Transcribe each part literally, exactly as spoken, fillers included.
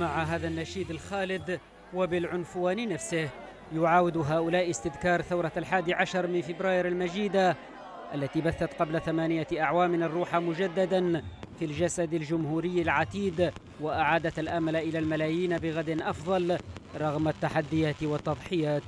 مع هذا النشيد الخالد وبالعنفوان نفسه يعاود هؤلاء استذكار ثورة الحادي عشر من فبراير المجيدة التي بثت قبل ثمانية أعوام الروح مجددا في الجسد الجمهوري العتيد وأعادت الأمل إلى الملايين بغد أفضل رغم التحديات والتضحيات.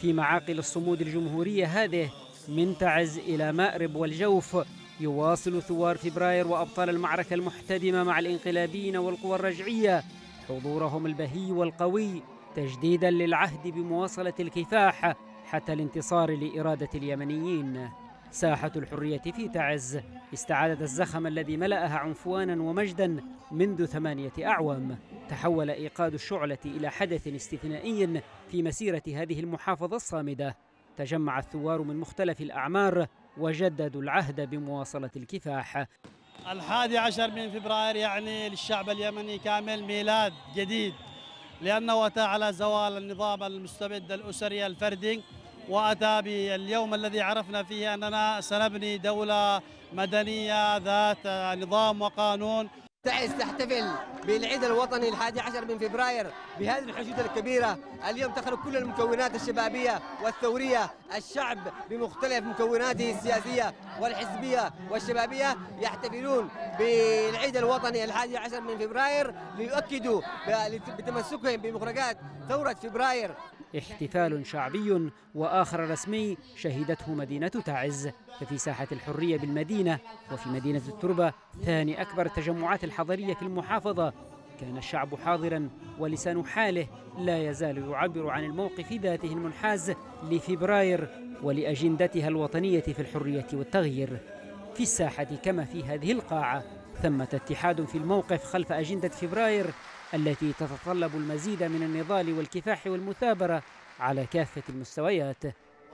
في معاقل الصمود الجمهورية هذه من تعز إلى مأرب والجوف يواصل ثوار فبراير وأبطال المعركة المحتدمة مع الانقلابيين والقوى الرجعية حضورهم البهي والقوي تجديدا للعهد بمواصلة الكفاح حتى الانتصار لإرادة اليمنيين. ساحة الحرية في تعز استعادت الزخم الذي ملأها عنفوانا ومجدا منذ ثمانية أعوام. تحول إيقاد الشعلة إلى حدث استثنائي في مسيرة هذه المحافظة الصامدة. تجمع الثوار من مختلف الأعمار وجددوا العهد بمواصلة الكفاح. الحادي عشر من فبراير يعني للشعب اليمني كامل ميلاد جديد، لأنه أتى على زوال النظام المستبد الأسري الفردي، وأتى باليوم الذي عرفنا فيه أننا سنبني دولة مدنية ذات نظام وقانون. تعز تحتفل بالعيد الوطني الحادي عشر من فبراير بهذه الحشودة الكبيرة. اليوم تخرج كل المكونات الشبابية والثورية، الشعب بمختلف مكوناته السياسية والحزبية والشبابية يحتفلون بالعيد الوطني الحادي عشر من فبراير ليؤكدوا بتمسكهم بمخرجات ثورة فبراير. احتفال شعبي وآخر رسمي شهدته مدينة تعز، ففي ساحة الحرية بالمدينة وفي مدينة التربة ثاني أكبر التجمعات الحضرية في المحافظة كان الشعب حاضرا ولسان حاله لا يزال يعبر عن الموقف ذاته المنحاز لفبراير ولأجندتها الوطنية في الحرية والتغيير. في الساحة كما في هذه القاعة ثمة اتحاد في الموقف خلف أجندة فبراير التي تتطلب المزيد من النضال والكفاح والمثابرة على كافة المستويات.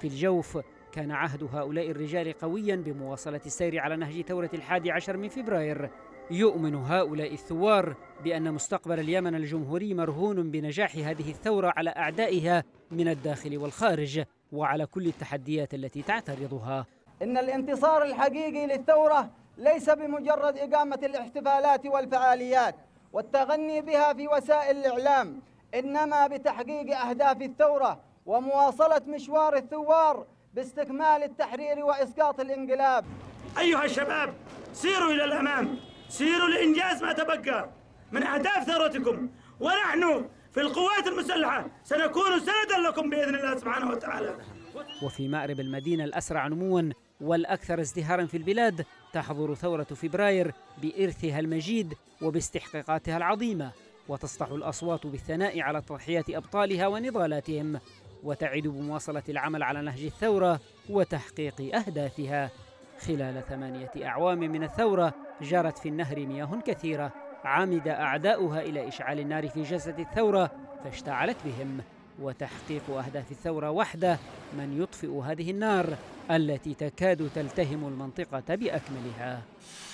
في الجوف كان عهد هؤلاء الرجال قويا بمواصلة السير على نهج ثورة الحادي عشر من فبراير. يؤمن هؤلاء الثوار بأن مستقبل اليمن الجمهوري مرهون بنجاح هذه الثورة على أعدائها من الداخل والخارج وعلى كل التحديات التي تعترضها. إن الانتصار الحقيقي للثورة ليس بمجرد إقامة الاحتفالات والفعاليات والتغني بها في وسائل الإعلام، إنما بتحقيق أهداف الثورة ومواصلة مشوار الثوار باستكمال التحرير وإسقاط الانقلاب. أيها الشباب، سيروا إلى الأمام، سيروا لإنجاز ما تبقى من أهداف ثورتكم، ونحن في القوات المسلحة سنكون سندا لكم بإذن الله سبحانه وتعالى. وفي مأرب المدينة الأسرع نموا والأكثر ازدهارا في البلاد تحضر ثورة فبراير بإرثها المجيد وباستحقاقاتها العظيمة، وتصدح الأصوات بالثناء على تضحيات أبطالها ونضالاتهم، وتعد بمواصلة العمل على نهج الثورة وتحقيق أهدافها. خلال ثمانية أعوام من الثورة جرت في النهر مياه كثيرة عمد أعداؤها إلى إشعال النار في جسد الثورة فاشتعلت بهم، وتحقيق أهداف الثورة وحده من يطفئ هذه النار التي تكاد تلتهم المنطقة بأكملها.